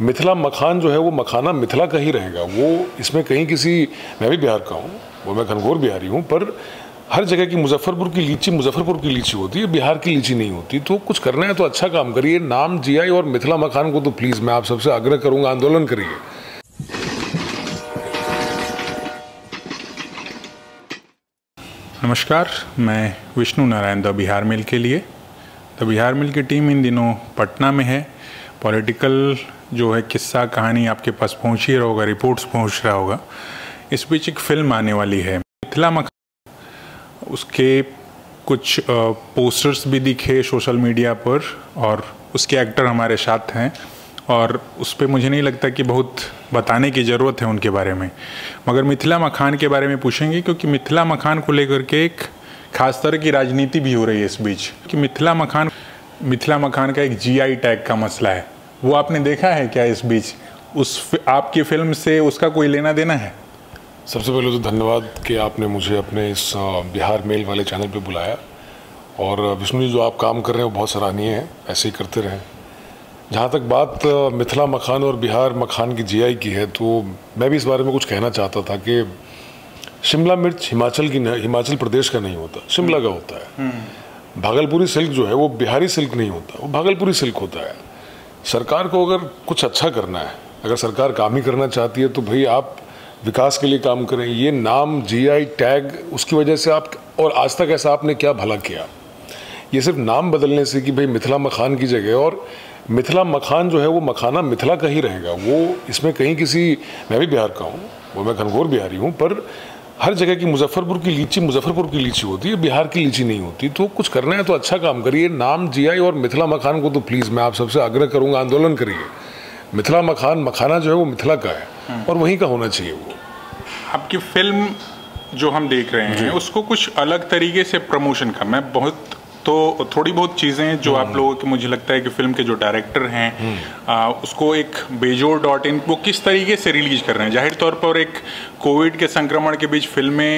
मिथिला मखान जो है वो मखाना मिथिला का ही रहेगा, वो इसमें कहीं किसी, मैं भी बिहार का हूँ और मैं घनघोर बिहारी हूँ, पर हर जगह की मुजफ्फरपुर की लीची होती है, बिहार की लीची नहीं होती। तो कुछ करना है तो अच्छा काम करिए, नाम जीआई और मिथिला मखान को तो प्लीज़ मैं आप सबसे आग्रह करूँगा, आंदोलन करिए। नमस्कार, मैं विष्णु नारायण द बिहार मेल के लिए। द बिहार मेल की टीम इन दिनों पटना में है। पॉलिटिकल जो है किस्सा कहानी आपके पास पहुँच ही रहा होगा, रिपोर्ट्स पहुँच रहा होगा। इस बीच एक फिल्म आने वाली है मिथिला मखान, उसके कुछ पोस्टर्स भी दिखे सोशल मीडिया पर और उसके एक्टर हमारे साथ हैं और उस पर मुझे नहीं लगता कि बहुत बताने की ज़रूरत है उनके बारे में, मगर मिथिला मखान के बारे में पूछेंगे क्योंकि मिथिला मखान को लेकर के एक खास तरह की राजनीति भी हो रही है इस बीच कि मिथिला मखान का एक जीआई टैग का मसला है। वो आपने देखा है क्या इस बीच? उस आपकी फिल्म से उसका कोई लेना देना है? सबसे पहले तो धन्यवाद कि आपने मुझे अपने इस बिहार मेल वाले चैनल पर बुलाया, और विष्णु जी जो आप काम कर रहे हैं वो बहुत सराहनीय है, ऐसे ही करते रहें। जहाँ तक बात मिथिला मखान और बिहार मखान की जीआई की है तो मैं भी इस बारे में कुछ कहना चाहता था कि शिमला मिर्च हिमाचल प्रदेश का नहीं होता, शिमला का होता है। भागलपुरी सिल्क जो है वो बिहारी सिल्क नहीं होता, वो भागलपुरी सिल्क होता है। सरकार को अगर कुछ अच्छा करना है, अगर सरकार काम ही करना चाहती है तो भाई आप विकास के लिए काम करें। ये नाम जीआई टैग उसकी वजह से आप, और आज तक ऐसा आपने क्या भला किया? ये सिर्फ नाम बदलने से कि भाई मिथिला मखान की जगह, और मिथिला मखान जो है वो मखाना मिथिला का ही रहेगा, वो इसमें कहीं किसी, मैं भी बिहार का हूँ और मैं घनघोर बिहारी हूँ, पर हर जगह की मुजफ्फरपुर की लीची होती है, बिहार की लीची नहीं होती। तो कुछ करना है तो अच्छा काम करिए, नाम जीआई और मिथिला मखान को तो प्लीज़ मैं आप सबसे आग्रह करूँगा, आंदोलन करिए। मिथिला मखान, मखाना जो है वो मिथिला का है और वहीं का होना चाहिए। वो आपकी फिल्म जो हम देख रहे हैं उसको कुछ अलग तरीके से प्रमोशन का, मैं बहुत तो थोड़ी बहुत चीज़ें जो आप लोगों की, मुझे लगता है कि फिल्म के जो डायरेक्टर हैं उसको एक बेजोड़.in वो किस तरीके से रिलीज कर रहे हैं। जाहिर तौर पर एक कोविड के संक्रमण के बीच फिल्में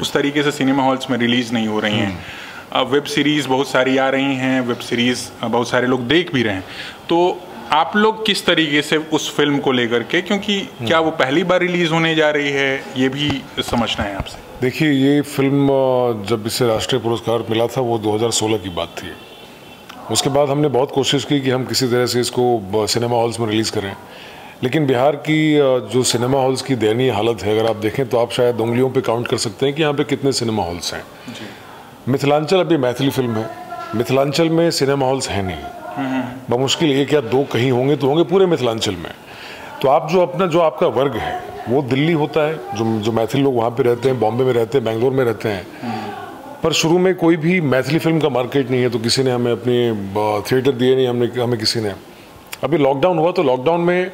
उस तरीके से सिनेमा हॉल्स में रिलीज नहीं हो रही हैं। वेब सीरीज़ बहुत सारी आ रही हैं, वेब सीरीज़ बहुत सारे लोग देख भी रहे हैं। तो आप लोग किस तरीके से उस फिल्म को लेकर के, क्योंकि क्या वो पहली बार रिलीज़ होने जा रही है, ये भी समझना है आपसे। देखिए, ये फिल्म जब इसे राष्ट्रीय पुरस्कार मिला था वो 2016 की बात थी। उसके बाद हमने बहुत कोशिश की कि हम किसी तरह से इसको सिनेमा हॉल्स में रिलीज़ करें, लेकिन बिहार की जो सिनेमा हॉल्स की दयनीय हालत है, अगर आप देखें तो आप शायद उंगलियों पे काउंट कर सकते हैं कि यहाँ पे कितने सिनेमा हॉल्स हैं। मिथिलांचल अभी मैथिली फिल्म है, मिथिलांचल में सिनेमा हॉल्स हैं नहीं, बमुश्किल एक या दो कहीं होंगे तो होंगे पूरे मिथिलांचल में। तो आप जो अपना, जो आपका वर्ग है वो दिल्ली होता है, जो मैथिल लोग वहाँ पे रहते हैं, बॉम्बे में रहते हैं, बेंगलोर में रहते हैं, पर शुरू में कोई भी मैथिली फिल्म का मार्केट नहीं है तो किसी ने हमें अपने थिएटर दिए नहीं, हमें किसी ने। अभी लॉकडाउन हुआ तो लॉकडाउन में,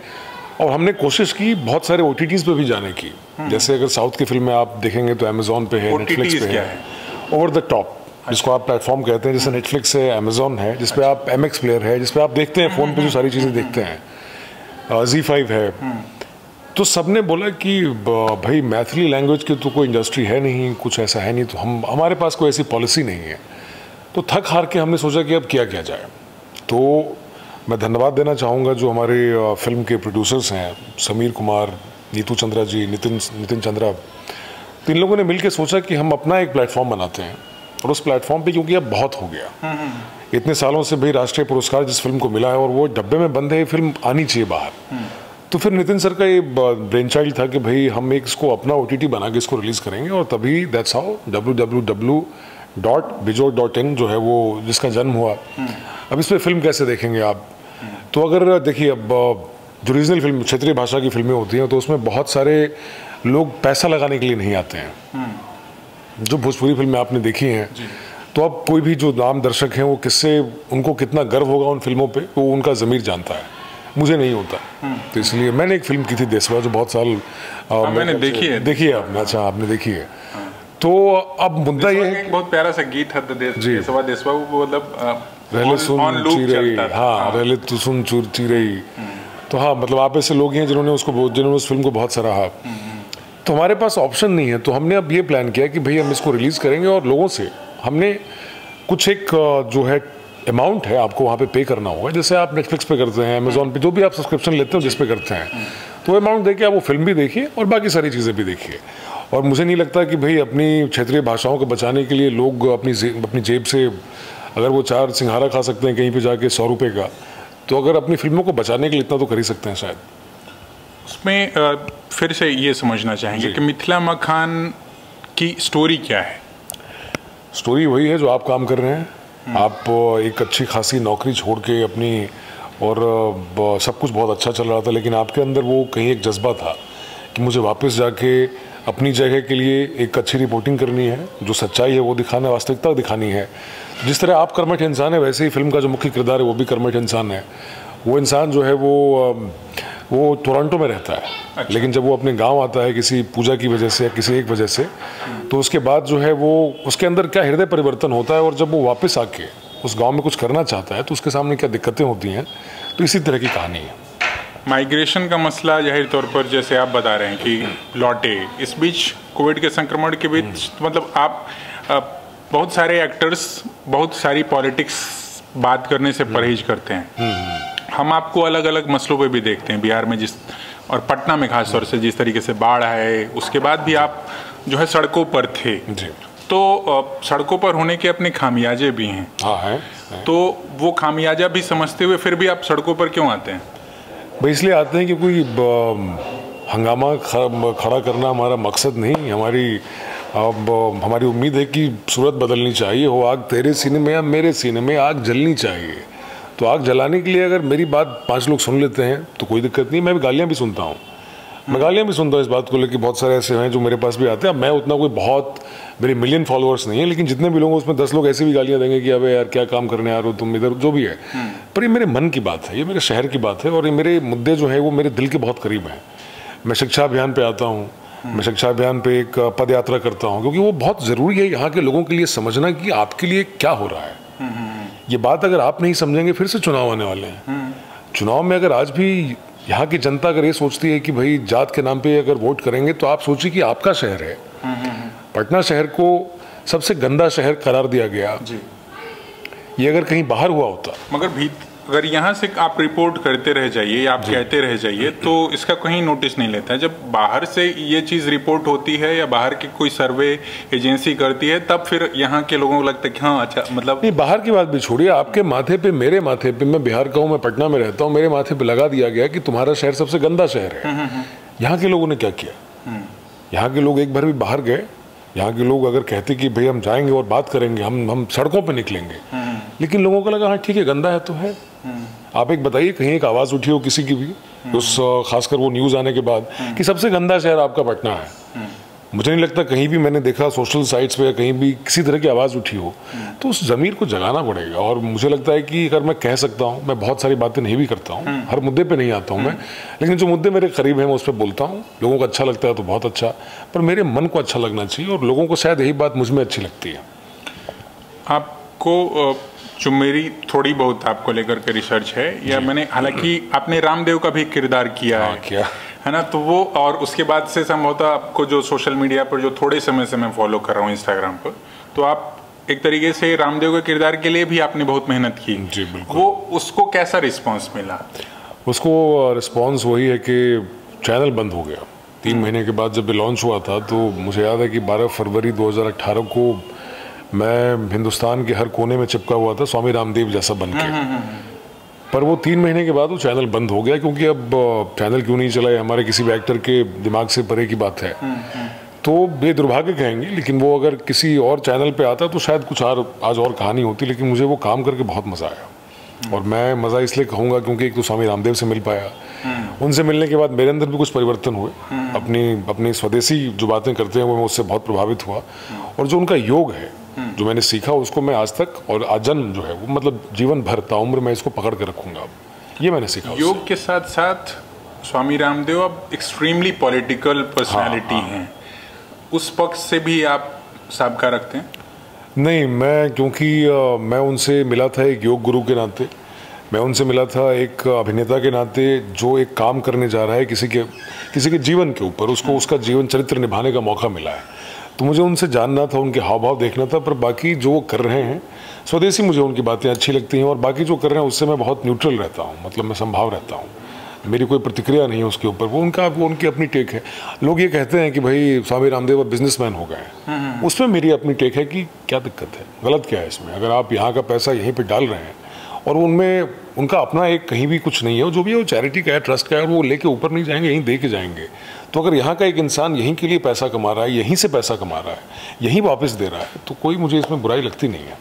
और हमने कोशिश की बहुत सारे OTTs पे भी जाने की, जैसे अगर साउथ की फिल्में आप देखेंगे तो अमेजोन पे है, नेटफ्लिक्स पे है, ओवर द टॉप जिसको आप प्लेटफॉर्म कहते हैं, जैसे नेटफ्लिक्स है, अमेजोन है, जिसपे आप MX प्लेयर है, जिसपे आप देखते हैं फ़ोन पर जो सारी चीज़ें देखते हैं, Z5 है। तो सबने बोला कि भाई मैथिली लैंग्वेज की तो कोई इंडस्ट्री है नहीं, कुछ ऐसा है नहीं, तो हम, हमारे पास कोई ऐसी पॉलिसी नहीं है। तो थक हार के हमने सोचा कि अब क्या किया जाए। तो मैं धन्यवाद देना चाहूँगा जो हमारे फिल्म के प्रोड्यूसर्स हैं, समीर कुमार, नीतू चंद्रा जी, नितिन चंद्रा, तो इन लोगों ने मिलकर सोचा कि हम अपना एक प्लेटफॉर्म बनाते हैं, और उस प्लेटफॉर्म पे क्योंकि अब बहुत हो गया, इतने सालों से भाई राष्ट्रीय पुरस्कार जिस फिल्म को मिला है और वो डब्बे में बंद है, ये फिल्म आनी चाहिए बाहर। तो फिर नितिन सर का ये ब्रेन चाइल्ड था कि भाई हम एक इसको अपना OTT बना के इसको रिलीज़ करेंगे, और तभी दैट्स हाउ www.bejour.in जो है वो, जिसका जन्म हुआ। अब इस पर फिल्म कैसे देखेंगे आप? तो अगर देखिए, अब जो रीजनल फिल्म, क्षेत्रीय भाषा की फिल्में होती हैं तो उसमें बहुत सारे लोग पैसा लगाने के लिए नहीं आते हैं। जो भोजपुरी फिल्में आपने देखी हैं तो अब कोई भी जो आम दर्शक हैं वो किससे, उनको कितना गर्व होगा उन फिल्मों पे, वो उनका ज़मीर जानता है, मुझे नहीं होता। तो इसलिए मैंने एक फिल्म की थी देशवा, जो बहुत साल मैंने देखी है आपने, अच्छा आपने देखी है। तो अब मुद्दा ये है, बहुत प्यारा सा गीत था देशवा, देशवा वो मतलब रहले सुन चिरई, हाँ रहले तू सुन चुर चिरई। तो हाँ, मतलब आप ऐसे लोग हैं जिन्होंने उस फिल्म को बहुत सराहा। तो हमारे पास ऑप्शन नहीं है, तो हमने अब ये प्लान किया कि भाई हम इसको रिलीज़ करेंगे, और लोगों से हमने कुछ एक जो है अमाउंट है आपको वहाँ पे पे करना होगा, जैसे आप नेटफ्लिक्स पे करते हैं, अमेजोन पे, जो भी आप सब्सक्रिप्शन लेते हो जिस पे करते हैं, तो वो अमाउंट देके आप वो फिल्म भी देखिए और बाकी सारी चीज़ें भी देखिए। और मुझे नहीं लगता कि भाई अपनी क्षेत्रीय भाषाओं को बचाने के लिए लोग अपनी जेब से, अगर वो चार सिंघारा खा सकते हैं कहीं पर जाके 100 रुपये का, तो अगर अपनी फिल्मों को बचाने के लिए इतना तो कर ही सकते हैं शायद। उसमें फिर से ये समझना चाहेंगे कि मिथिला मखान की स्टोरी क्या है? स्टोरी वही है जो आप काम कर रहे हैं, आप एक अच्छी खासी नौकरी छोड़ के अपनी, और सब कुछ बहुत अच्छा चल रहा था, लेकिन आपके अंदर वो कहीं एक जज्बा था कि मुझे वापस जाके अपनी जगह के लिए एक अच्छी रिपोर्टिंग करनी है, जो सच्चाई है वो दिखाना, वास्तविकता दिखानी है। जिस तरह आप कर्मठ इंसान है, वैसे ही फिल्म का जो मुख्य किरदार है वो भी कर्मठ इंसान है। वो इंसान जो है वो टोरंटो में रहता है, अच्छा। लेकिन जब वो अपने गांव आता है किसी पूजा की वजह से या किसी एक वजह से, तो उसके बाद जो है वो उसके अंदर क्या हृदय परिवर्तन होता है, और जब वो वापस आके उस गांव में कुछ करना चाहता है तो उसके सामने क्या दिक्कतें होती हैं, तो इसी तरह की कहानी है। माइग्रेशन का मसला जाहिर तौर पर जैसे आप बता रहे हैं कि लौटे, इस बीच कोविड के संक्रमण के बीच, मतलब आप बहुत सारे एक्टर्स बहुत सारी पॉलिटिक्स बात करने से परहेज करते हैं। हम आपको अलग अलग मसलों पे भी देखते हैं बिहार में, जिस और पटना में खास तौर से जिस तरीके से बाढ़ आए, उसके बाद भी आप जो है सड़कों पर थे, तो सड़कों पर होने के अपने खामियाजे भी हैं। हाँ है। तो वो खामियाजा भी समझते हुए फिर भी आप सड़कों पर क्यों आते हैं? भाई इसलिए आते हैं कि कोई हंगामा खड़ा करना हमारा मकसद नहीं, हमारी उम्मीद है कि सूरत बदलनी चाहिए, हो आग तेरे सीने में या मेरे सीने में आग जलनी चाहिए। तो आग जलाने के लिए अगर मेरी बात 5 लोग सुन लेते हैं तो कोई दिक्कत नहीं। मैं भी गालियाँ भी सुनता हूँ, इस बात को लेकर बहुत सारे ऐसे हैं जो मेरे पास भी आते हैं। मैं उतना कोई बहुत, मेरे मिलियन फॉलोअर्स नहीं है, लेकिन जितने भी लोग उसमें 10 लोग ऐसे भी गालियाँ देंगे कि अबे यार क्या काम करने आ रहे हो तुम इधर, जो भी है। पर ये मेरे मन की बात है, ये मेरे शहर की बात है, और ये मेरे मुद्दे जो है वो मेरे दिल के बहुत करीब हैं। मैं शिक्षा अभियान पर आता हूँ, मैं शिक्षा अभियान पर एक पद यात्रा करता हूँ, क्योंकि वो बहुत ज़रूरी है यहाँ के लोगों के लिए समझना कि आपके लिए क्या हो रहा है। ये बात अगर आप नहीं समझेंगे, फिर से चुनाव आने वाले हैं। चुनाव में अगर आज भी यहाँ की जनता अगर ये सोचती है कि भाई जात के नाम पे अगर वोट करेंगे, तो आप सोचिए कि आपका शहर है, पटना शहर को सबसे गंदा शहर करार दिया गया जी। ये अगर कहीं बाहर हुआ होता, मगर अगर यहाँ से आप रिपोर्ट करते रह जाइए, आप कहते रह जाइए, तो इसका कहीं नोटिस नहीं लेता है। जब बाहर से ये चीज़ रिपोर्ट होती है या बाहर की कोई सर्वे एजेंसी करती है, तब फिर यहाँ के लोगों को लगता है कि हाँ अच्छा, मतलब नहीं, बाहर की बात भी छोड़िए, आपके माथे पे, मेरे माथे पे, मैं बिहार का हूँ, मैं पटना में रहता हूँ, मेरे माथे पे लगा दिया गया कि तुम्हारा शहर सबसे गंदा शहर है। यहाँ के लोगों ने क्या किया? यहाँ के लोग एक बार भी बाहर गए? यहाँ के लोग अगर कहते कि भाई हम जाएंगे और बात करेंगे, हम सड़कों पर निकलेंगे, लेकिन लोगों को लगा हाँ ठीक है, गंदा है तो है। आप एक बताइए, कहीं एक आवाज़ उठी हो किसी की भी, उस खासकर वो न्यूज़ आने के बाद कि सबसे गंदा शहर आपका पटना है, मुझे नहीं लगता कहीं भी मैंने देखा सोशल साइट्स पे कहीं भी किसी तरह की आवाज़ उठी हो। तो उस ज़मीर को जगाना पड़ेगा, और मुझे लगता है कि अगर मैं कह सकता हूँ, मैं बहुत सारी बातें नहीं भी करता हूँ, हर मुद्दे पे नहीं आता हूँ मैं, लेकिन जो मुद्दे मेरे करीब हैं मैं उस पर बोलता हूँ। लोगों को अच्छा लगता है तो बहुत अच्छा, पर मेरे मन को अच्छा लगना चाहिए, और लोगों को शायद यही बात मुझ में अच्छी लगती है। आपको जो मेरी थोड़ी बहुत आपको लेकर के रिसर्च है, या मैंने, हालांकि आपने रामदेव का भी किरदार किया है, क्या है ना, तो वो, और उसके बाद से संभवतः आपको जो सोशल मीडिया पर जो थोड़े समय से मैं फॉलो कर रहा हूँ इंस्टाग्राम पर, तो आप एक तरीके से रामदेव के किरदार के लिए भी आपने बहुत मेहनत की जी, बिल्कुल। वो उसको कैसा रिस्पॉन्स मिला? उसको रिस्पॉन्स वही है कि चैनल बंद हो गया 3 महीने के बाद जब लॉन्च हुआ था, तो मुझे याद है कि 12 फरवरी 2018 को मैं हिंदुस्तान के हर कोने में चिपका हुआ था स्वामी रामदेव जैसा बन के, पर वो 3 महीने के बाद वो चैनल बंद हो गया, क्योंकि अब चैनल क्यों नहीं चलाए हमारे किसी भी एक्टर के दिमाग से परे की बात है। तो ये दुर्भाग्य कहेंगे, लेकिन वो अगर किसी और चैनल पे आता तो शायद कुछ और आज और कहानी होती, लेकिन मुझे वो काम करके बहुत मज़ा आया। और मैं मज़ा इसलिए कहूँगा क्योंकि एक तो स्वामी रामदेव से मिल पाया, उनसे मिलने के बाद मेरे अंदर भी कुछ परिवर्तन हुए, अपनी स्वदेशी जो बातें करते हैं वो मैं उससे बहुत प्रभावित हुआ, और जो उनका योग है जो मैंने सीखा उसको मैं आज तक और आजन्म जो है वो, मतलब जीवन भर ताउम्र मैं इसको पकड़ के रखूंगा। ये मैंने सीखा योग के साथ साथ। स्वामी रामदेव अब एक्सट्रीमली पॉलिटिकल पर्सनालिटी हैं, उस पक्ष से भी आप साबका रखते हैं? नहीं, मैं क्योंकि मैं उनसे मिला था एक योग गुरु के नाते, मैं उनसे मिला था एक अभिनेता के नाते जो एक काम करने जा रहा है किसी के जीवन के ऊपर, उसको उसका जीवन चरित्र निभाने का मौका मिला है। तो मुझे उनसे जानना था, उनके हाव भाव देखना था, पर बाकी जो वो कर रहे हैं स्वदेशी मुझे उनकी बातें अच्छी लगती हैं और बाकी जो कर रहे हैं उससे मैं बहुत न्यूट्रल रहता हूँ, मतलब मैं संभाव रहता हूँ, मेरी कोई प्रतिक्रिया नहीं है उसके ऊपर, वो उनकी अपनी टेक है। लोग ये कहते हैं कि भाई स्वामी रामदेव अब बिजनेसमैन हो गए हैं, उसमें मेरी अपनी टेक है कि क्या दिक्कत है, गलत क्या है इसमें। अगर आप यहाँ का पैसा यहीं पर डाल रहे हैं और उनमें उनका अपना एक कहीं भी कुछ नहीं है, जो भी है वो चैरिटी का है, ट्रस्ट का है, और वो लेके ऊपर नहीं जाएंगे, यहीं दे के जाएंगे। तो अगर यहाँ का एक इंसान यहीं के लिए पैसा कमा रहा है, यहीं से पैसा कमा रहा है, यहीं वापस दे रहा है, तो कोई मुझे इसमें बुराई लगती नहीं है।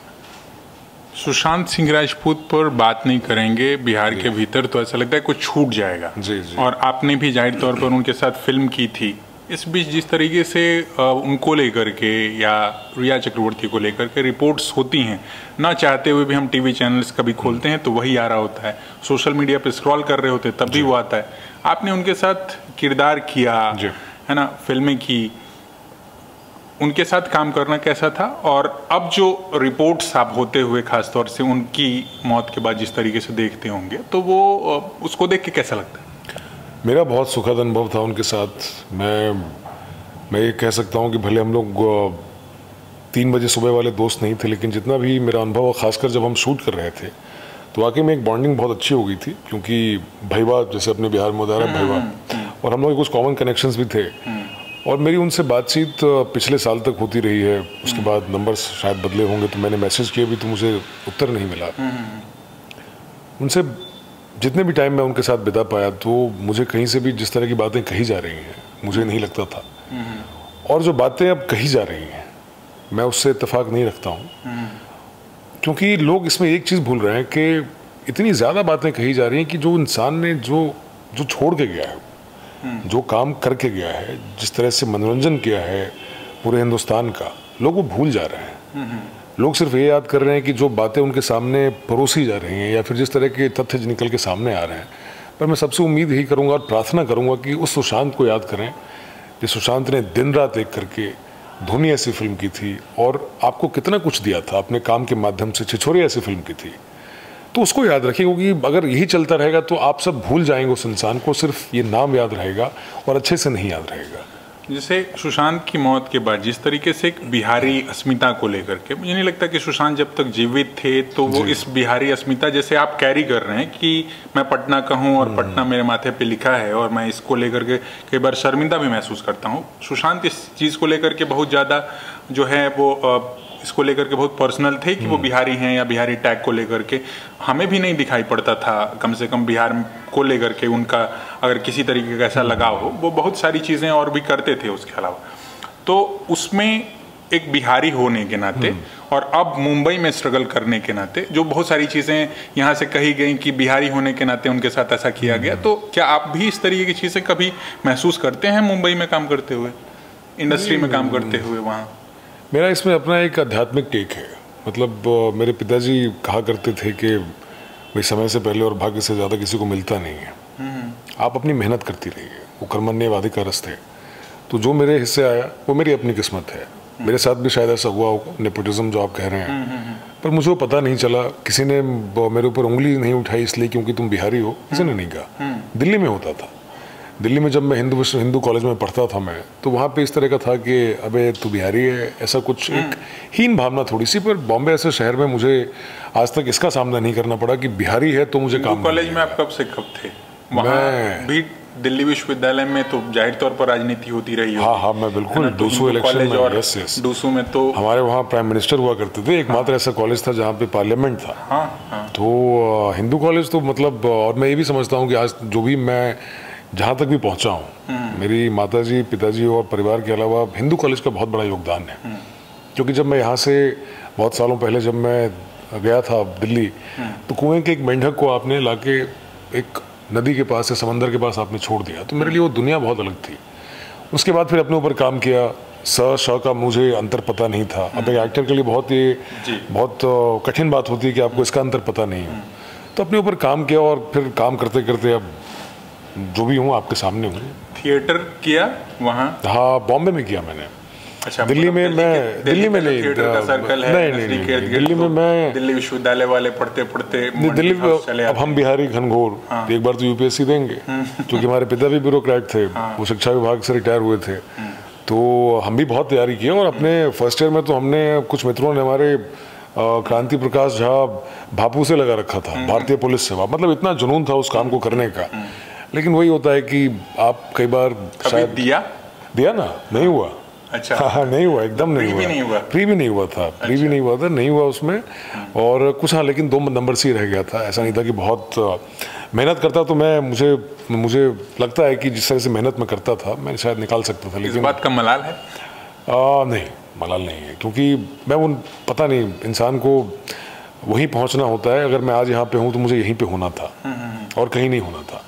सुशांत सिंह राजपूत पर बात नहीं करेंगे बिहार के भीतर तो ऐसा लगता है कुछ छूट जाएगा। जी जी। और आपने भी जाहिर तौर पर उनके साथ फिल्म की थी, इस बीच जिस तरीके से उनको लेकर के या रिया चक्रवर्ती को लेकर के रिपोर्ट्स होती हैं, ना चाहते हुए भी हम टीवी चैनल्स कभी खोलते हैं तो वही आ रहा होता है, सोशल मीडिया पे स्क्रॉल कर रहे होते हैं तब भी वो आता है। आपने उनके साथ किरदार किया है ना, फिल्में की, उनके साथ काम करना कैसा था? और अब जो रिपोर्ट्स आप होते हुए खासतौर से उनकी मौत के बाद जिस तरीके से देखते होंगे तो वो उसको देख के कैसा लगता है? मेरा बहुत सुखद अनुभव था उनके साथ। मैं ये कह सकता हूँ कि भले हम लोग 3 बजे सुबह वाले दोस्त नहीं थे, लेकिन जितना भी मेरा अनुभव और ख़ासकर जब हम शूट कर रहे थे तो वाकई में एक बॉन्डिंग बहुत अच्छी हो गई थी, क्योंकि भैया जैसे अपने बिहार में उदाहरण भैया, और हम लोग कुछ कॉमन कनेक्शंस भी थे। और मेरी उनसे बातचीत पिछले साल तक होती रही है, उसके बाद नंबर्स शायद बदले होंगे तो मैंने मैसेज किए भी तो मुझे उत्तर नहीं मिला। उनसे जितने भी टाइम मैं उनके साथ बिता पाया तो मुझे कहीं से भी जिस तरह की बातें कही जा रही हैं मुझे नहीं लगता था, और जो बातें अब कही जा रही हैं मैं उससे इत्तेफाक नहीं रखता हूँ, क्योंकि लोग इसमें एक चीज़ भूल रहे हैं कि इतनी ज़्यादा बातें कही जा रही हैं कि जो इंसान ने जो छोड़ के गया है, जो काम करके गया है, जिस तरह से मनोरंजन किया है पूरे हिंदुस्तान का, लोग वो भूल जा रहे हैं। लोग सिर्फ ये याद कर रहे हैं कि जो बातें उनके सामने परोसी जा रही हैं या फिर जिस तरह के तथ्य निकल के सामने आ रहे हैं। पर मैं सबसे उम्मीद यही करूंगा और प्रार्थना करूंगा कि उस सुशांत को याद करें कि सुशांत ने दिन रात एक करके धुनी ऐसी फिल्म की थी और आपको कितना कुछ दिया था अपने काम के माध्यम से, छिछोरे ऐसी फिल्म की थी, तो उसको याद रखें, क्योंकि अगर यही चलता रहेगा तो आप सब भूल जाएंगे उस इंसान को, सिर्फ ये नाम याद रहेगा और अच्छे से नहीं याद रहेगा। जैसे सुशांत की मौत के बाद जिस तरीके से एक बिहारी अस्मिता को लेकर के, मुझे नहीं लगता कि सुशांत जब तक जीवित थे तो वो इस बिहारी अस्मिता जैसे आप कैरी कर रहे हैं कि मैं पटना का हूँ और पटना मेरे माथे पे लिखा है और मैं इसको लेकर के कई बार शर्मिंदा भी महसूस करता हूँ। सुशांत इस चीज़ को लेकर के बहुत ज़्यादा जो है वो इसको लेकर के बहुत पर्सनल थे कि वो बिहारी हैं या बिहारी टैग को लेकर के हमें भी नहीं दिखाई पड़ता था, कम से कम बिहार को लेकर के उनका अगर किसी तरीके का ऐसा लगाव हो, वो बहुत सारी चीज़ें और भी करते थे उसके अलावा। तो उसमें एक बिहारी होने के नाते और अब मुंबई में स्ट्रगल करने के नाते जो बहुत सारी चीज़ें यहाँ से कही गई कि बिहारी होने के नाते उनके साथ ऐसा किया गया, तो क्या आप भी इस तरीके की चीज़ें कभी महसूस करते हैं मुंबई में काम करते हुए, इंडस्ट्री में काम करते हुए? वहाँ मेरा इसमें अपना एक आध्यात्मिक टेक है, मतलब मेरे पिताजी कहा करते थे कि भाई समय से पहले और भाग्य से ज़्यादा किसी को मिलता नहीं है, आप अपनी मेहनत करती रहिए, वो कर्मण्यवादी का रस थे। तो जो मेरे हिस्से आया वो मेरी अपनी किस्मत है, मेरे साथ भी शायद ऐसा हुआ होगा, नेपोटिज्म जो आप कह रहे हैं, पर मुझे वो पता नहीं चला, किसी ने मेरे ऊपर उंगली नहीं उठाई इसलिए क्योंकि तुम बिहारी हो, किसी ने नहीं कहा। दिल्ली में होता था, दिल्ली में जब मैं हिंदू कॉलेज में पढ़ता था मैं, तो वहाँ पे इस तरह का था कि अबे तू बिहारी है, ऐसा कुछ एक हीन भावना थोड़ी सी। पर बॉम्बे ऐसे शहर में मुझे आज तक इसका सामना नहीं करना पड़ा कि बिहारी है तो मुझे काम। कॉलेज में आप कब से कब थे? मैं भी दिल्ली विश्वविद्यालय में तो जाहिर तौर पर राजनीति होती रही। हाँ हाँ, मैं बिल्कुल डूसू इलेक्शन में, यस डूसू में तो हमारे वहाँ प्राइम मिनिस्टर हुआ करते थे, एकमात्र ऐसा कॉलेज था जहाँ पे पार्लियामेंट था। तो हिंदू कॉलेज तो मतलब, और मैं ये भी समझता हूँ कि आज जो भी मैं जहाँ तक भी पहुँचा हूँ, मेरी माताजी, पिताजी और परिवार के अलावा हिंदू कॉलेज का बहुत बड़ा योगदान है, क्योंकि जब मैं यहाँ से बहुत सालों पहले जब मैं गया था दिल्ली तो कुएं के एक मेंढक को आपने लाके एक नदी के पास या समंदर के पास आपने छोड़ दिया, तो मेरे लिए वो दुनिया बहुत अलग थी। उसके बाद फिर अपने ऊपर काम किया, स का मुझे अंतर पता नहीं था। अब एक एक्टर के लिए बहुत कठिन बात होती है कि आपको इसका अंतर पता नहीं हो, तो अपने ऊपर काम किया और फिर काम करते करते अब जो भी हूँ आपके सामने हूँ। थिएटर किया वहाँ? हाँ, बॉम्बे में किया मैंने। अच्छा, दिल्ली में मैं दिल्ली में नहीं, दिल्ली में मैं दिल्ली विश्वविद्यालय वाले पढ़ते पढ़ते दिल्ली। अब हम बिहारी घनघोर, एक बार तो यूपीएससी देंगे, क्योंकि हमारे पिता भी ब्यूरोक्रेट थे, वो शिक्षा विभाग से रिटायर हुए थे, तो हम भी बहुत तैयारी किए और अपने फर्स्ट ईयर में तो हमने कुछ मित्रों ने हमारे क्रांति प्रकाश झा भापू से लगा रखा था, भारतीय पुलिस सेवा, मतलब इतना जुनून था उस काम को करने का। लेकिन वही होता है कि आप कई बार शायद दिया ना, नहीं हुआ। अच्छा, हाँ, नहीं हुआ, एकदम नहीं हुआ। प्री भी नहीं हुआ था, नहीं हुआ उसमें और कुछ। हाँ, लेकिन 2 नंबर से ही रह गया था। ऐसा नहीं था कि बहुत मेहनत करता तो मैं मुझे लगता है कि जिस तरह से मेहनत मैं करता था मैं शायद निकाल सकता था। लेकिन इस बात का मलाल है? नहीं, मलाल नहीं है, क्योंकि मैं पता नहीं, इंसान को वहीं पहुँचना होता है। अगर मैं आज यहाँ पर हूँ तो मुझे यहीं पर होना था और कहीं नहीं होना था।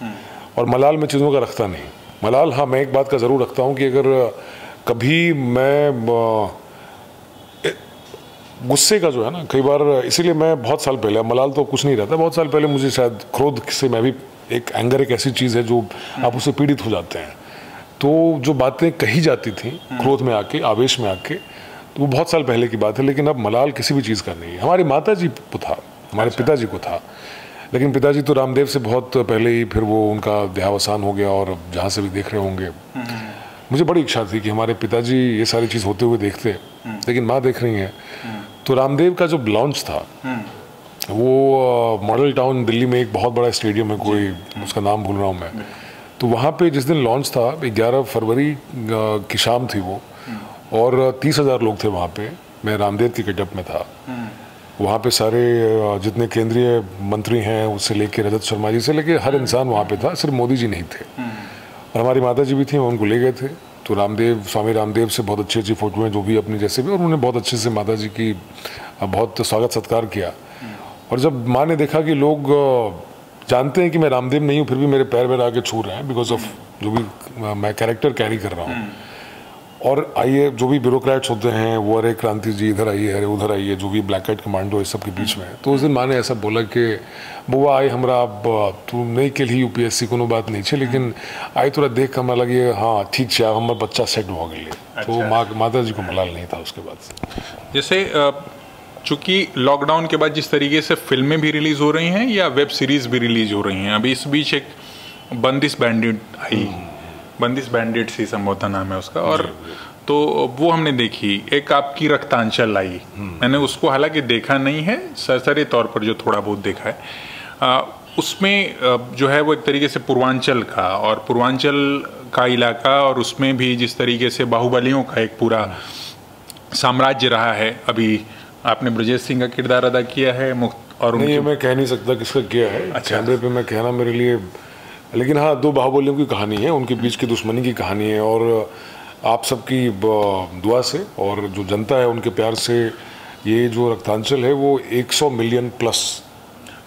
और मलाल मैं चीज़ों का रखता नहीं। मलाल, हाँ, मैं एक बात का ज़रूर रखता हूँ कि अगर कभी मैं गुस्से का जो है ना, कई बार, इसीलिए मैं बहुत साल पहले, मलाल तो कुछ नहीं रहता, बहुत साल पहले मुझे शायद क्रोध से, मैं भी, एक एंगर एक ऐसी चीज़ है जो आप उससे पीड़ित हो जाते हैं। तो जो बातें कही जाती थी क्रोध में आके, आवेश में आके, तो वो बहुत साल पहले की बात है। लेकिन अब मलाल किसी भी चीज़ का नहीं है। हमारी माता जी को था, हमारे पिताजी को था, लेकिन पिताजी तो रामदेव से बहुत पहले ही, फिर वो उनका देहावसान हो गया। और जहाँ से भी देख रहे होंगे, मुझे बड़ी इच्छा थी कि हमारे पिताजी ये सारी चीज़ होते हुए देखते, लेकिन माँ देख रही हैं। तो रामदेव का जो लॉन्च था वो मॉडल टाउन दिल्ली में, एक बहुत बड़ा स्टेडियम है, कोई उसका नाम भूल रहा हूँ मैं। तो वहाँ पे जिस दिन लॉन्च था, 11 फरवरी की शाम थी वो, और 30,000 लोग थे वहाँ पे। मैं रामदेव के गेटअप में था। वहाँ पे सारे जितने केंद्रीय मंत्री हैं उससे लेके रजत शर्मा जी से लेके हर इंसान वहाँ पे था, सिर्फ मोदी जी नहीं थे। और हमारी माता जी भी थी, उनको ले गए थे। तो रामदेव, स्वामी रामदेव से बहुत अच्छी अच्छी फ़ोटोएँ, जो भी अपने जैसे भी, और उन्होंने बहुत अच्छे से माता जी की बहुत स्वागत सत्कार किया। और जब माँ ने देखा कि लोग जानते हैं कि मैं रामदेव नहीं हूँ, फिर भी मेरे पैर में आके छू रहे हैं, बिकॉज ऑफ जो भी मैं कैरेक्टर कैरी कर रहा हूँ। और आइए, जो भी ब्यूरोक्रेट्स होते हैं वो, अरे क्रांति जी इधर आइए, अरे उधर आइए, जो भी ब्लैक एट कमांडो, इस सब के बीच में। तो उस दिन माँ ने ऐसा बोला कि बुआ आई हमरा, अब तू नहीं के लिए यूपीएससी कोनो बात नहीं है, लेकिन आई तोरा देख के हमारा लगे, हाँ ठीक है, हमारा बच्चा सेट हो गए। अच्छा। तो माता जी को मलाल नहीं था उसके बाद। जैसे चूँकि लॉकडाउन के बाद जिस तरीके से फिल्में भी रिलीज़ हो रही हैं या वेब सीरीज़ भी रिलीज़ हो रही हैं, अभी इस बीच एक बंदिश बैंडिट आई, बंदिश बैंडिट सी संभवतः नाम है उसका, और तो वो हमने देखी। एक आपकी रक्तांचल आई, मैंने उसको हालांकि देखा नहीं है, सरसरी तौर पर जो थोड़ा बहुत देखा है। उसमें जो है वो एक तरीके से पूर्वांचल का, और पूर्वांचल का इलाका, और उसमें भी जिस तरीके से बाहुबलियों का एक पूरा साम्राज्य रहा है। अभी आपने ब्रजेश सिंह का किरदार अदा किया है, मुक्त, और नहीं, मैं कह नहीं सकता किसका किया है। अच्छा, कैमरे पे मैं कहना मेरे लिए, लेकिन हाँ, 2 बाहुबलियों की कहानी है, उनके बीच की दुश्मनी की कहानी है। और आप सबकी दुआ से और जो जनता है उनके प्यार से, ये जो रक्तांचल है वो 100 मिलियन प्लस।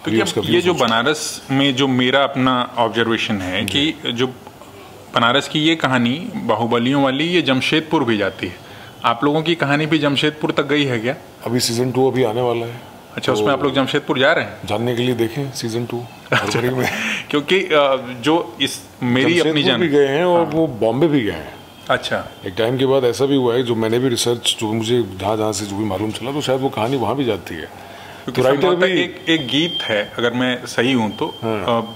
तो ये जो बनारस में, जो मेरा अपना ऑब्जर्वेशन है कि जो बनारस की ये कहानी बाहुबलियों वाली, ये जमशेदपुर भी जाती है। आप लोगों की कहानी भी जमशेदपुर तक गई है क्या? अभी सीजन 2 अभी आने वाला है। अच्छा, तो उसमें आप लोग जमशेदपुर जा रहे हैं? जानने के लिए देखें सीजन 2 में। क्योंकि जो इस मेरी अपनी जान भी गए हैं और हाँ। वो बॉम्बे भी गए हैं। अच्छा, एक टाइम के बाद ऐसा भी हुआ है, जो मैंने भी रिसर्च, जो मुझे जहाँ से जो भी मालूम चला, तो शायद वो कहानी वहाँ भी जाती है। तो राइटर भी एक गीत है, अगर मैं सही हूँ तो,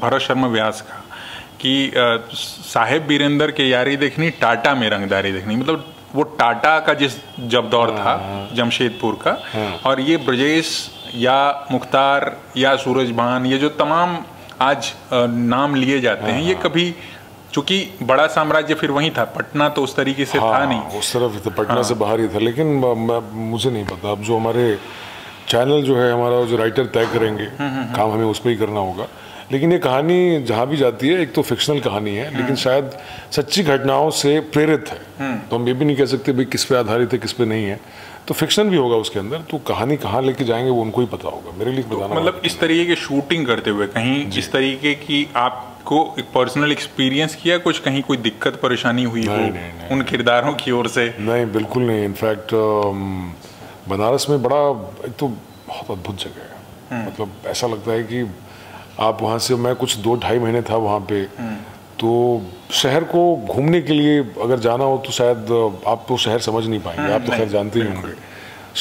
भरत शर्मा व्यास का, कि साहेब बीरेंद्र के यारी देखनी, टाटा में रंगदारी देखनी। मतलब वो टाटा का जिस जब दौर था जमशेदपुर का, और ये ब्रजेश या मुख्तार या सूरजभान, ये जो तमाम आज नाम लिए जाते हैं, ये कभी, चूँकि बड़ा साम्राज्य फिर वहीं था, पटना तो उस तरीके से था नहीं, उस तरफ पटना से बाहर ही था। लेकिन मुझे नहीं पता, अब जो हमारे चैनल जो है, हमारा जो राइटर तय करेंगे, काम हमें उस पर ही करना होगा। लेकिन ये कहानी जहाँ भी जाती है, एक तो फिक्शनल कहानी है, लेकिन शायद सच्ची घटनाओं से प्रेरित है। तो हम ये भी नहीं कह सकते भाई किस पे आधारित है किस पे नहीं है, तो फिक्शन भी होगा उसके अंदर। तो कहानी कहाँ लेके जाएंगे वो उनको ही पता होगा, मेरे लिए बताना। मतलब इस तरीके की शूटिंग करते हुए कहीं इस तरीके की आपको एक पर्सनल एक्सपीरियंस किया कुछ, कहीं कोई दिक्कत परेशानी हुई हो उन किरदारों की ओर से? नहीं, बिल्कुल नहीं। इनफैक्ट बनारस में बड़ा, एक तो बहुत अद्भुत जगह है, मतलब ऐसा लगता है कि आप वहाँ से, मैं कुछ 2-2.5 महीने था वहाँ पे। तो शहर को घूमने के लिए अगर जाना हो तो शायद आप तो शहर समझ नहीं पाएंगे, आप तो खैर जानते ही होंगे,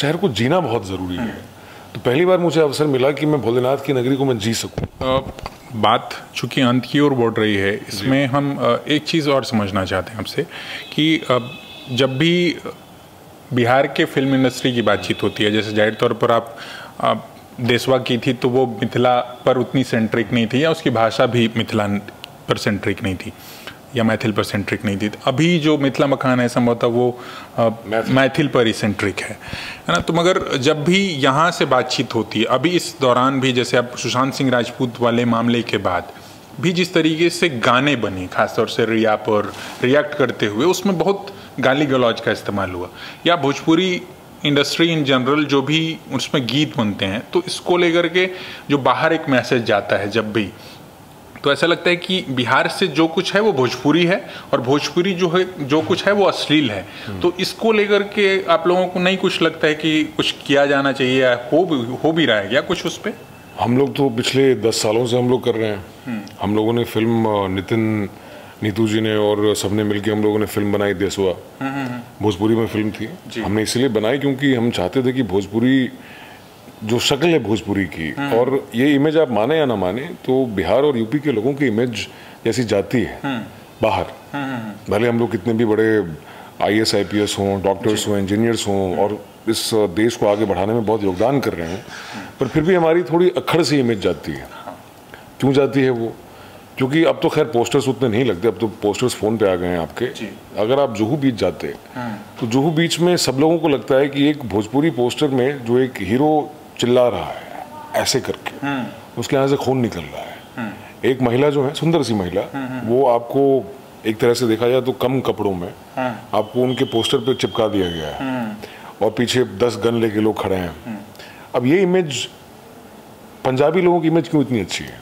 शहर को जीना बहुत ज़रूरी है। तो पहली बार मुझे अवसर मिला कि मैं भोलेनाथ की नगरी को मैं जी सकूं। बात चूँकि अंत की ओर बढ़ रही है, इसमें हम एक चीज़ और समझना चाहते हैं आपसे, कि जब भी बिहार के फिल्म इंडस्ट्री की बातचीत होती है, जैसे जाहिर तौर पर आप देशवा की थी तो वो मिथिला पर उतनी सेंट्रिक नहीं थी, या उसकी भाषा भी मिथिला पर सेंट्रिक नहीं थी या मैथिल पर सेंट्रिक नहीं थी। अभी जो मिथिला मखान है संभवतः वो मैथिल पर ही सेंट्रिक है ना। तो मगर जब भी यहाँ से बातचीत होती है, अभी इस दौरान भी जैसे आप सुशांत सिंह राजपूत वाले मामले के बाद भी जिस तरीके से गाने बने, खासतौर से रिया पर रिएक्ट करते हुए, उसमें बहुत गाली गलौज का इस्तेमाल हुआ, या भोजपुरी इंडस्ट्री इन जनरल जो भी उसमें गीत बनते हैं, तो इसको लेकर के जो बाहर एक मैसेज जाता है जब भी, तो ऐसा लगता है कि बिहार से जो कुछ है वो भोजपुरी है और भोजपुरी जो कुछ है वो अश्लील है। तो इसको लेकर के आप लोगों को नहीं कुछ लगता है कि कुछ किया जाना चाहिए, या हो भी रहा है या कुछ उस पर? हम लोग तो पिछले 10 सालों से हम लोग कर रहे हैं। हम लोगों ने फिल्म नीतू जी ने और सबने मिलके हम लोगों ने फिल्म बनाई देशवा, भोजपुरी में फिल्म थी। हमने इसलिए बनाई क्योंकि हम चाहते थे कि भोजपुरी जो शक्ल है भोजपुरी की, और ये इमेज आप माने या ना माने तो बिहार और यूपी के लोगों की इमेज जैसी जाती है बाहर, भले हम लोग कितने भी बड़े IAS IPS हों, डॉक्टर्स हों, इंजीनियर्स हों और इस देश को आगे बढ़ाने में बहुत योगदान कर रहे हैं, पर फिर भी हमारी थोड़ी अक्खड़ सी इमेज जाती है। क्यों जाती है वो? क्योंकि अब तो खैर पोस्टर्स उतने नहीं लगते, अब तो पोस्टर्स फ़ोन पे आ गए हैं आपके। अगर आप जुहू बीच जाते तो जुहू बीच में सब लोगों को लगता है कि एक भोजपुरी पोस्टर में जो एक हीरो चिल्ला रहा है ऐसे करके, उसके यहाँ से खून निकल रहा है। एक महिला जो है, सुंदर सी महिला, वो आपको एक तरह से देखा जाए तो कम कपड़ों में आपको उनके पोस्टर पे चिपका दिया गया है और पीछे 10 गन लेके लोग खड़े हैं। अब ये इमेज, पंजाबी लोगों की इमेज क्यों इतनी अच्छी है?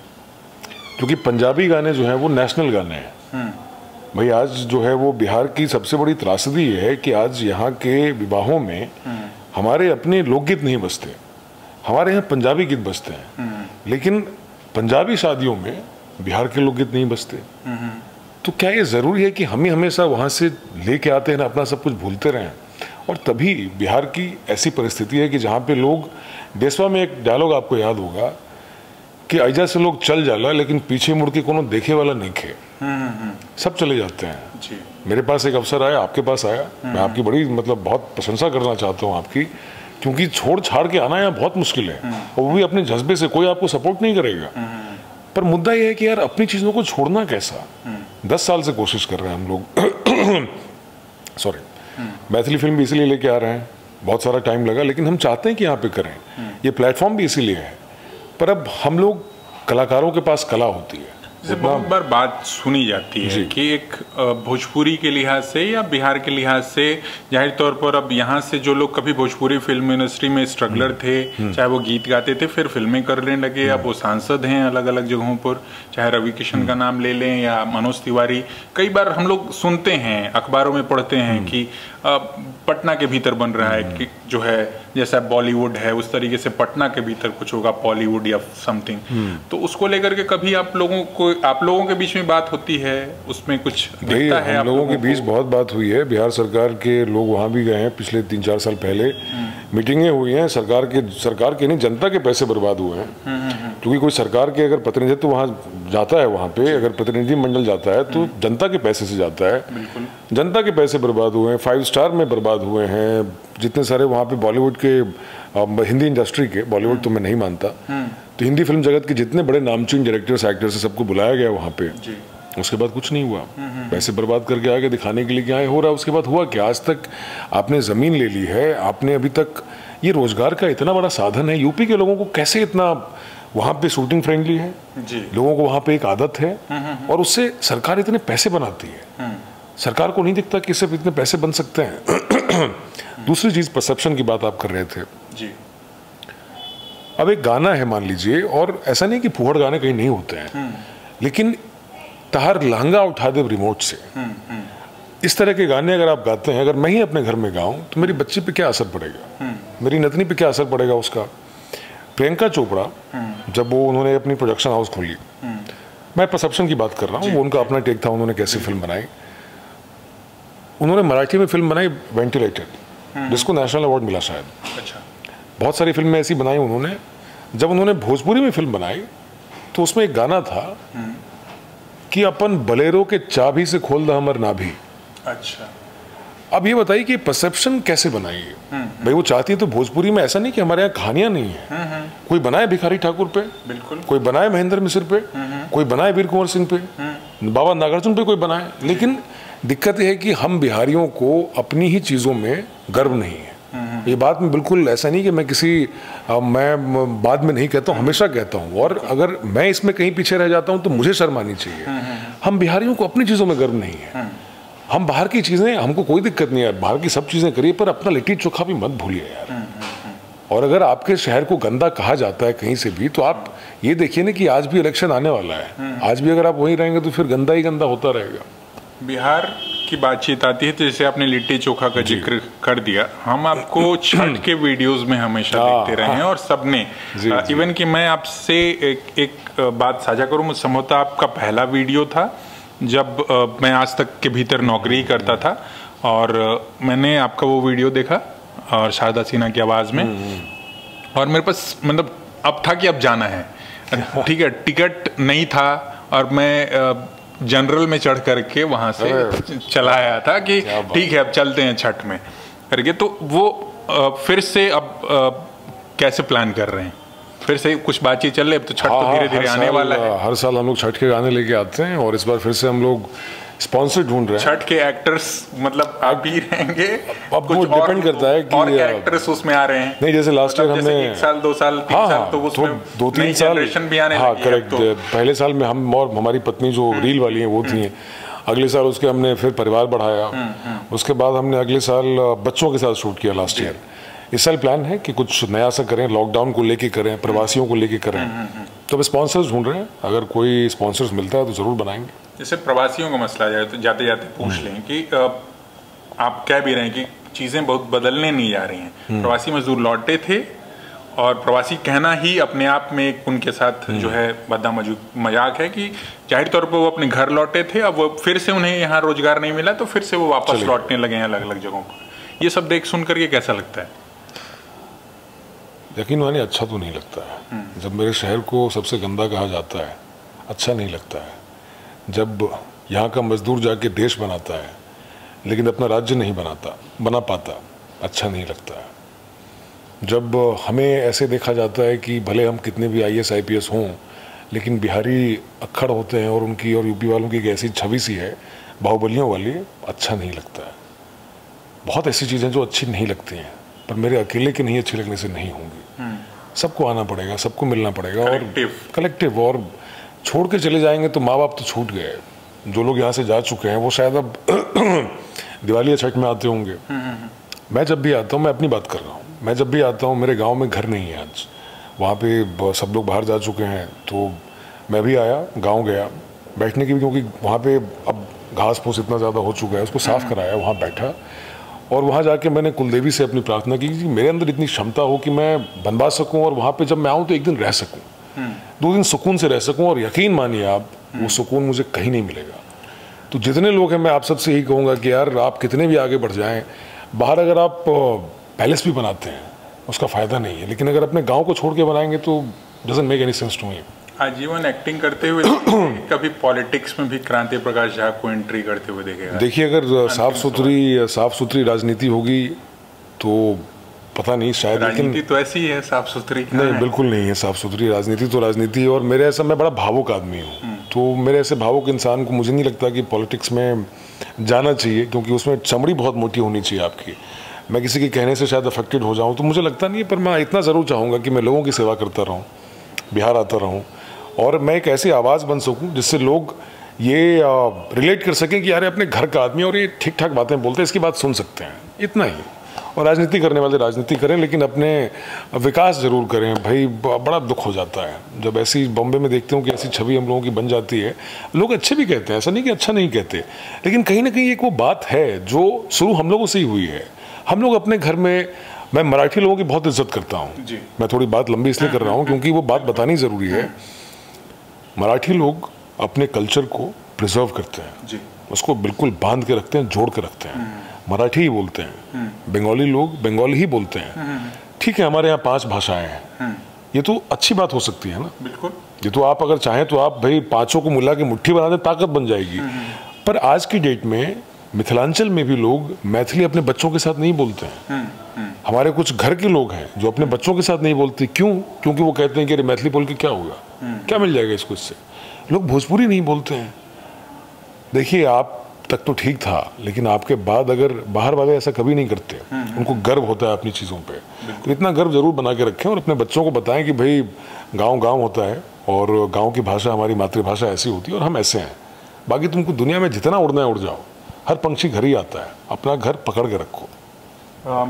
क्योंकि पंजाबी गाने जो हैं वो नेशनल गाने हैं। भाई आज जो है वो बिहार की सबसे बड़ी त्रासदी ये है कि आज यहाँ के विवाहों में हमारे अपने लोकगीत नहीं बजते, हमारे यहाँ पंजाबी गीत बजते हैं, लेकिन पंजाबी शादियों में बिहार के लोकगीत नहीं बजते। तो क्या ये ज़रूरी है कि हम ही हमेशा वहाँ से लेके आते हैं ना, अपना सब कुछ भूलते रहें? और तभी बिहार की ऐसी परिस्थिति है कि जहाँ पे लोग, देशवा में एक डायलॉग आपको याद होगा कि ऐजा से लोग चल जाला लेकिन पीछे मुड़ के कोनो देखे वाला नहीं खे, सब चले जाते हैं जी। मेरे पास एक अवसर आया, आपके पास आया, मैं आपकी बड़ी बहुत प्रशंसा करना चाहता हूँ आपकी, क्योंकि छोड़ छाड़ के आना यहाँ बहुत मुश्किल है, और वो भी अपने जज्बे से, कोई आपको सपोर्ट नहीं करेगा। पर मुद्दा यह है कि यार अपनी चीज़ों को छोड़ना कैसा, 10 साल से कोशिश कर रहे हैं हम लोग। सॉरी, मैथिली फिल्म भी इसीलिए लेके आ रहे हैं, बहुत सारा टाइम लगा, लेकिन हम चाहते हैं कि यहाँ पे करें, ये प्लेटफॉर्म भी इसीलिए है। पर अब हम लोग कलाकारों के पास कला होती है, बहुत बार बात सुनी जाती है कि एक भोजपुरी के लिहाज से या बिहार के लिहाज से, जाहिर तौर पर अब यहाँ से जो लोग कभी भोजपुरी फिल्म इंडस्ट्री में स्ट्रगलर थे, चाहे वो गीत गाते थे फिर फिल्में करने लगे, अब वो सांसद हैं अलग अलग जगहों पर, चाहे रवि किशन का नाम ले लें या मनोज तिवारी। कई बार हम लोग सुनते हैं, अखबारों में पढ़ते हैं कि पटना के भीतर बन रहा है, कि जो है जैसा बॉलीवुड है उस तरीके से पटना के भीतर कुछ होगा, बॉलीवुड या समथिंग। तो उसको लेकर के कभी आप लोगों के बीच में बात होती है, उसमें कुछ दिखता है? आप लोगों के बीच बहुत बात हुई है, बिहार सरकार के लोग वहाँ भी गए हैं, पिछले 3-4 साल पहले मीटिंगें हुई हैं, सरकार के नहीं, जनता के पैसे बर्बाद हुए हैं। क्योंकि कोई सरकार के अगर प्रतिनिधित्व तो वहाँ जाता है, वहाँ पे अगर प्रतिनिधिमंडल जाता है तो जनता के पैसे से जाता है, जनता के पैसे बर्बाद हुए हैं, 5 स्टार में बर्बाद हुए हैं, जितने सारे वहाँ पे बॉलीवुड के, हिंदी इंडस्ट्री के, बॉलीवुड तो मैं नहीं मानता, तो हिंदी फिल्म जगत के जितने बड़े नामचीन डायरेक्टर्स, एक्टर्स से सबको बुलाया गया वहाँ पे, उसके बाद कुछ नहीं हुआ। पैसे बर्बाद करके आगे दिखाने के लिए क्या हो रहा है, उसके बाद हुआ क्या? आज तक आपने ज़मीन ले ली है, आपने अभी तक, ये रोज़गार का इतना बड़ा साधन है, यूपी के लोगों को कैसे इतना वहाँ पे शूटिंग फ्रेंडली है, लोगों को वहाँ पे एक आदत है, और उससे सरकार इतने पैसे बनाती है। सरकार को नहीं दिखता कि सिर्फ इतने पैसे बन सकते हैं। दूसरी चीज़, परसेप्शन की बात आप कर रहे थे जी। अब एक गाना है मान लीजिए, और ऐसा नहीं कि फूहड़ गाने कहीं नहीं होते हैं, लेकिन तहार लहंगा उठा दे रिमोट से, इस तरह के गाने अगर आप गाते हैं, अगर मैं ही अपने घर में गाऊं तो मेरी बच्ची पे क्या असर पड़ेगा, मेरी नतनी पे क्या असर पड़ेगा उसका? प्रियंका चोपड़ा, जब वो उन्होंने अपनी प्रोडक्शन हाउस खोली, मैं परसेप्शन की बात कर रहा हूँ, वो उनका अपना टेक था, उन्होंने कैसे फिल्म बनाई, उन्होंने मराठी में फिल्म बनाई वेंटिलेटेड, जिसको नेशनल अवार्ड मिला शायद, बहुत सारी फिल्में ऐसी बनाई उन्होंने। जब उन्होंने भोजपुरी में फिल्म बनाई तो उसमें एक गाना था कि अपन बलेरो के चाबी से खोल दा हमर नाभी। अच्छा, अब ये बताइए कि परसेप्शन कैसे बनाई है भाई? वो चाहती है तो भोजपुरी में, ऐसा नहीं कि हमारे यहाँ कहानियां नहीं है। कोई बनाए भिखारी ठाकुर पे, बिल्कुल, कोई बनाए महेंद्र मिश्र पे, कोई बनाए वीर कुंवर सिंह पे, बाबा नागार्जुन पे कोई बनाए, लेकिन दिक्कत यह है कि हम बिहारियों को अपनी ही चीज़ों में गर्व नहीं है। ये बात में बिल्कुल ऐसा नहीं कि मैं मैं बाद में नहीं कहता हूँ, हमेशा कहता हूँ, और अगर मैं इसमें कहीं पीछे रह जाता हूँ तो मुझे शर्म आनी चाहिए। हम बिहारियों को अपनी चीज़ों में गर्व नहीं है। हम बाहर की चीज़ें, हमको कोई दिक्कत नहीं है, बाहर की सब चीज़ें करिए, पर अपना लिट्टी चोखा भी मत भूलिए यार। और अगर आपके शहर को गंदा कहा जाता है कहीं से भी, तो आप ये देखिए ना कि आज भी इलेक्शन आने वाला है, आज भी अगर आप वहीं रहेंगे तो फिर गंदा ही गंदा होता रहेगा। बिहार की बातचीत आती है तो जैसे आपने लिट्टी चोखा का जिक्र कर दिया, हम आपको छठ के वीडियोस में हमेशा देखते रहे हैं, और सबने इवन कि मैं आपसे एक बात साझा करूँ, संभवतः आपका पहला वीडियो था जब मैं आज तक के भीतर नौकरी करता था, और मैंने आपका वो वीडियो देखा और शारदा सिन्हा की आवाज़ में, और मेरे पास मतलब अब था कि अब जाना है, ठीक है, टिकट नहीं था, और मैं जनरल में चढ़ करके वहाँ से चला आया था कि ठीक है अब चलते हैं छठ में करके। तो वो फिर से अब कैसे प्लान कर रहे हैं? फिर से कुछ बातचीत चल रही है, तो छठ तो धीरे धीरे आने वाला है। हर साल हम लोग छठ के गाने लेके आते हैं, और इस बार फिर से हम लोग स्पॉन्सर ढूंढ रहे हैं। छठ के एक्टर्स मतलब आप भी रहेंगे, अब कुछ डिपेंड करता है कि और एक्टर्स उसमें आ रहे हैं। नहीं जैसे लास्ट ईयर हमने 1 साल 2 साल 3 साल, तो उसमें 2-3 साल जनरेशन भी आने लगी है। करेक्ट, पहले साल में हम और हमारी पत्नी जो रील वाली है वो थी, अगले साल उसके हमने फिर परिवार बढ़ाया, उसके बाद हमने अगले साल बच्चों के साथ शूट किया लास्ट ईयर। इस साल प्लान है कि कुछ नया सा करें, लॉकडाउन को लेके करें, प्रवासियों को लेके करें, तो अब स्पॉन्सर्स ढूंढ रहे हैं, अगर कोई स्पॉन्सर्स मिलता है तो ज़रूर बनाएंगे। जैसे प्रवासियों का मसला जाए तो जाते जाते पूछ लें कि आप कह भी रहे हैं कि चीज़ें बहुत बदलने नहीं जा रही हैं, प्रवासी मजदूर लौटे थे, और प्रवासी कहना ही अपने आप में एक उनके साथ जो है बदा मजाक है कि जाहिर तौर पर वो अपने घर लौटे थे, अब वो फिर से उन्हें यहाँ रोजगार नहीं मिला तो फिर से वो वापस लौटने लगे हैं अलग अलग जगहों पर। ये सब देख सुन करके कैसा लगता है? यकीन मानिए अच्छा तो नहीं लगता है। जब मेरे शहर को सबसे गंदा कहा जाता है अच्छा नहीं लगता है। जब यहाँ का मजदूर जाके देश बनाता है लेकिन अपना राज्य नहीं बना पाता, अच्छा नहीं लगता है। जब हमें ऐसे देखा जाता है कि भले हम कितने भी IAS IPS हों लेकिन बिहारी अक्खड़ होते हैं, और उनकी और यूपी वालों की एक ऐसी छवि सी है बाहुबलियों वाली, अच्छा नहीं लगता है। बहुत ऐसी चीज़ें जो अच्छी नहीं लगती हैं, पर मेरे अकेले के नहीं अच्छे लगने से नहीं होंगी, सबको आना पड़ेगा, सबको मिलना पड़ेगा, और कलेक्टिव। और छोड़ के चले जाएंगे तो माँ बाप तो छूट गए, जो लोग यहाँ से जा चुके हैं वो शायद अब दिवाली या छठ में आते होंगे। मैं जब भी आता हूँ, मैं अपनी बात कर रहा हूँ, मैं जब भी आता हूँ मेरे गाँव में घर नहीं है आज, वहाँ पे सब लोग बाहर जा चुके हैं, तो मैं भी आया, गाँव गया, बैठने की भी, क्योंकि वहाँ पे अब घास फूस इतना ज़्यादा हो चुका है, उसको साफ कराया, वहाँ बैठा, और वहाँ जाके मैंने कुलदेवी से अपनी प्रार्थना की कि मेरे अंदर इतनी क्षमता हो कि मैं बनवा सकूं, और वहाँ पे जब मैं आऊँ तो एक दिन रह सकूं, 2 दिन सुकून से रह सकूं, और यकीन मानिए आप वो सुकून मुझे कहीं नहीं मिलेगा। तो जितने लोग हैं, मैं आप सबसे यही कहूँगा कि यार आप कितने भी आगे बढ़ जाएँ, बाहर अगर आप पैलेस भी बनाते हैं उसका फ़ायदा नहीं है, लेकिन अगर अपने गाँव को छोड़ के बनाएंगे तो doesn't make any sense to me. आजीवन एक्टिंग करते हुए कभी पॉलिटिक्स में भी क्रांति प्रकाश झा को एंट्री करते हुए देखेगा? देखिए, अगर साफ सुथरी राजनीति होगी तो पता नहीं, शायद राजनीति तो ऐसी ही है, साफ सुथरी नहीं, बिल्कुल नहीं है साफ सुथरी राजनीति, तो राजनीति। और मेरे ऐसा, मैं बड़ा भावुक आदमी हूँ, तो मेरे ऐसे भावुक इंसान को मुझे नहीं लगता कि पॉलिटिक्स में जाना चाहिए, क्योंकि उसमें चमड़ी बहुत मोटी होनी चाहिए आपकी। मैं किसी के कहने से शायद अफेक्टेड हो जाऊँ तो मुझे लगता नहीं है, पर मैं इतना ज़रूर चाहूँगा कि मैं लोगों की सेवा करता रहूँ, बिहार आता रहूँ, और मैं एक ऐसी आवाज़ बन सकूं जिससे लोग ये रिलेट कर सकें कि यार अपने घर का आदमी और ये ठीक ठाक बातें बोलते हैं, इसकी बात सुन सकते हैं, इतना ही। और राजनीति करने वाले राजनीति करें, लेकिन अपने विकास ज़रूर करें भाई। बड़ा दुख हो जाता है जब ऐसी बॉम्बे में देखते हूँ कि ऐसी छवि हम लोगों की बन जाती है। लोग अच्छे भी कहते हैं, ऐसा नहीं कि अच्छा नहीं कहते, लेकिन कहीं ना कहीं एक वो बात है जो शुरू हम लोगों से ही हुई है। हम लोग अपने घर में, मैं मराठी लोगों की बहुत इज्जत करता हूँ, मैं थोड़ी बात लंबी इसलिए कर रहा हूँ क्योंकि वो बात बतानी ज़रूरी है। मराठी लोग अपने कल्चर को प्रिजर्व करते हैं जी। उसको बिल्कुल बांध के रखते हैं, जोड़ के रखते हैं, मराठी ही बोलते हैं। बंगाली लोग बंगाली ही बोलते हैं। ठीक है, हमारे यहाँ 5 भाषाएं हैं, ये तो अच्छी बात हो सकती है ना, बिल्कुल। ये तो आप अगर चाहें तो आप भाई 5 को मिला के मुट्ठी बना दें, ताकत बन जाएगी। पर आज की डेट में मिथिलांचल में भी लोग मैथिली अपने बच्चों के साथ नहीं बोलते हैं। हमारे कुछ घर के लोग हैं जो अपने बच्चों के साथ नहीं बोलते। क्यों? क्योंकि वो कहते हैं कि अरे मैथिली बोल के क्या होगा, क्या मिल जाएगा इसको, इससे। लोग भोजपुरी नहीं बोलते हैं। देखिए, आप तक तो ठीक था, लेकिन आपके बाद अगर बाहर वाले ऐसा कभी नहीं करते, उनको गर्व होता है अपनी चीज़ों पे, तो इतना गर्व जरूर बना के रखें और अपने बच्चों को बताएं कि भाई गांव गांव होता है और गांव की भाषा हमारी मातृभाषा ऐसी होती है और हम ऐसे हैं। बाकी तुमको दुनिया में जितना उड़ना है उड़ जाओ, हर पंक्षी घर ही आता है, अपना घर पकड़ के रखो।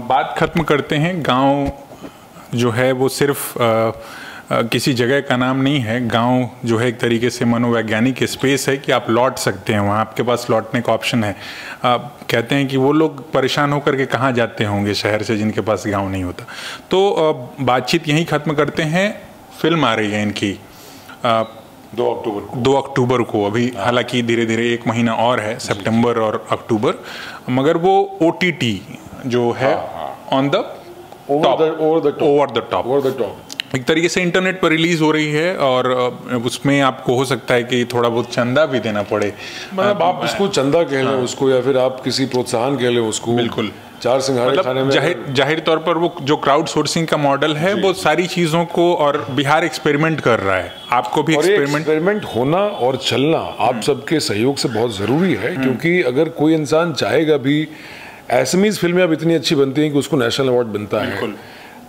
बात खत्म करते हैं। गाँव जो है वो सिर्फ किसी जगह का नाम नहीं है। गांव जो है एक तरीके से मनोवैज्ञानिक स्पेस है कि आप लौट सकते हैं, वहाँ आपके पास लौटने का ऑप्शन है। आप कहते हैं कि वो लोग परेशान होकर के कहाँ जाते होंगे शहर से जिनके पास गांव नहीं होता। तो बातचीत यहीं ख़त्म करते हैं। फिल्म आ रही है इनकी 2 अक्टूबर को। अभी हालांकि धीरे धीरे एक महीना और है, सितंबर और अक्टूबर, मगर वो OTT जो है on the over the top एक तरीके से इंटरनेट पर रिलीज हो रही है और उसमें आपको हो सकता है कि थोड़ा बहुत चंदा भी देना पड़े। मतलब आप उसको चंदा कह लें उसको, या फिर आप किसी प्रोत्साहन कह लें उसको। बिल्कुल, चार सिंघाड़े खाने में जाहिर तौर पर वो जो क्राउड सोर्सिंग का मॉडल है वो सारी चीज़ों को, और बिहार एक्सपेरिमेंट कर रहा है। आपको भी एक्सपेरिमेंट होना और चलना आप सबके सहयोग से बहुत ज़रूरी है, क्योंकि अगर कोई इंसान चाहेगा भी, एसएमईज फिल्में अब इतनी अच्छी बनती हैं कि उसको नेशनल अवार्ड बनता है,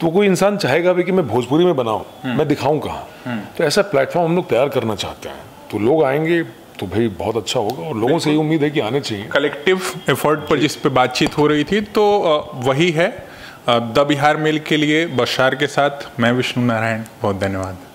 तो कोई इंसान चाहेगा भी कि मैं भोजपुरी में बनाऊं, मैं दिखाऊं कहाँ। तो ऐसा प्लेटफॉर्म हम लोग तैयार करना चाहते हैं, तो लोग आएंगे तो भाई बहुत अच्छा होगा और लोगों से ये उम्मीद है कि आने चाहिए। कलेक्टिव एफर्ट पर जिस पे बातचीत हो रही थी, तो वही है। द बिहार मेल के लिए बशार के साथ मैं विष्णु नारायण, बहुत धन्यवाद।